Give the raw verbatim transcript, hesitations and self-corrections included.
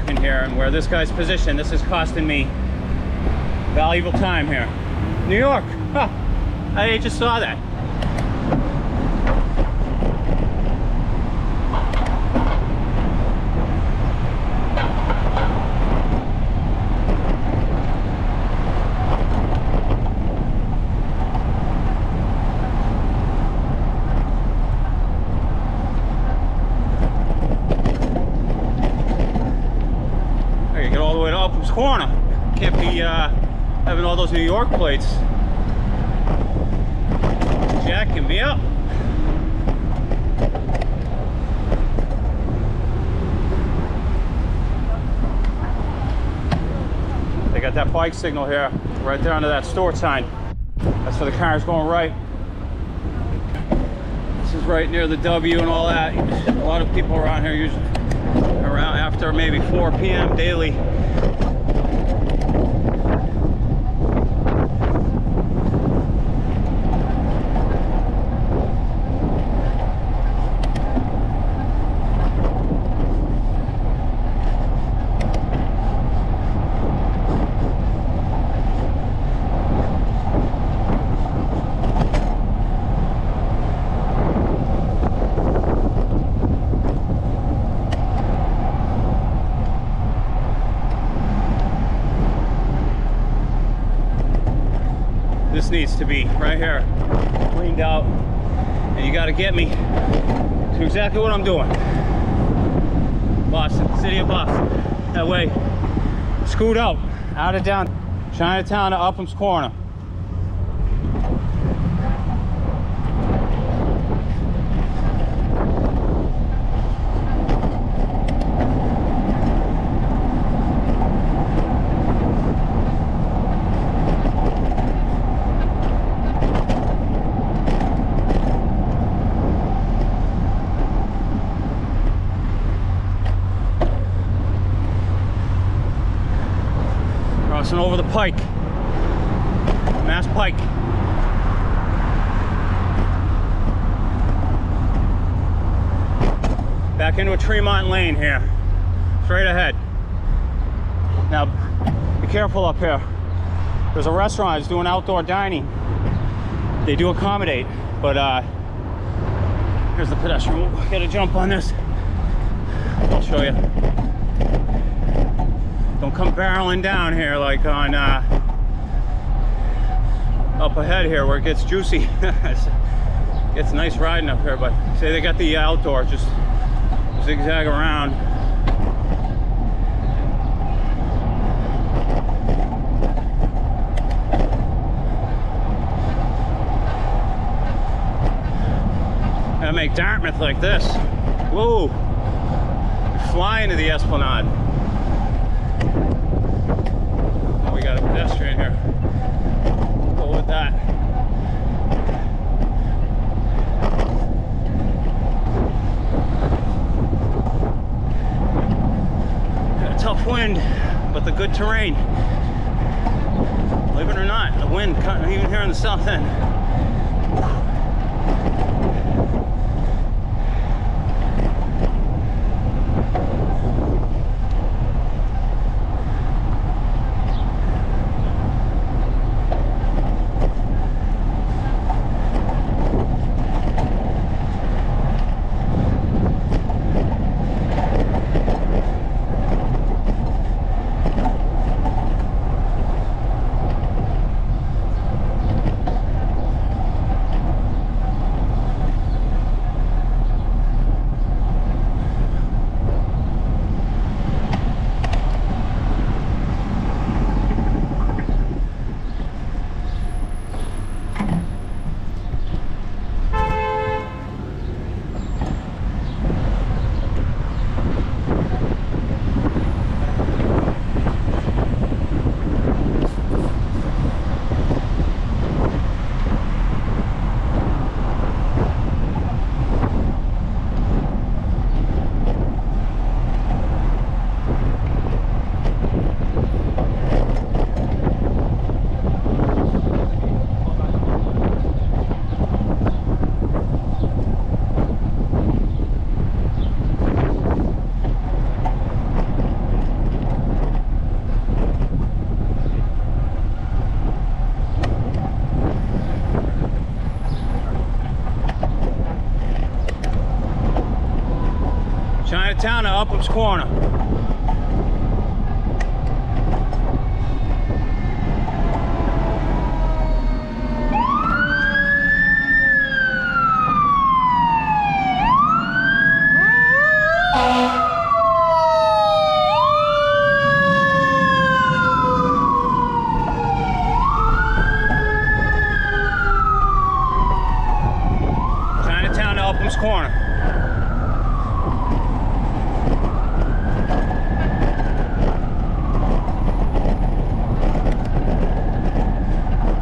park in here and where this guy's positioned. This is costing me valuable time here. New York, huh. I just saw that. Upham's Corner. Can't be uh, having all those New York plates. Jack can be up. They got that bike signal here, right down to that store sign. That's for the cars going right. This is right near the W and all that. A lot of people around here usually around after maybe four P M daily. This needs to be right here cleaned out, and you got to get me to exactly what I'm doing. Boston, city of Boston, that way. Scoot out, out of down Chinatown to Upham's Corner. Crossing over the Pike, Mass Pike. Back into a Tremont lane here, straight ahead. Now, be careful up here. There's a restaurant that's doing outdoor dining. They do accommodate, but uh, here's the pedestrian. Ooh, gotta jump on this. I'll show you. Don't come barreling down here like on uh, up ahead here where it gets juicy. It gets nice riding up here, but say they got the outdoor, just zigzag around. Gotta make Dartmouth like this. Whoa! Fly into the Esplanade. We got a pedestrian here. Go with that. Got a tough wind, but the good terrain. Believe it or not, the wind cutting even here in the south end. down to Upham's Corner. Chinatown to Upham's Corner.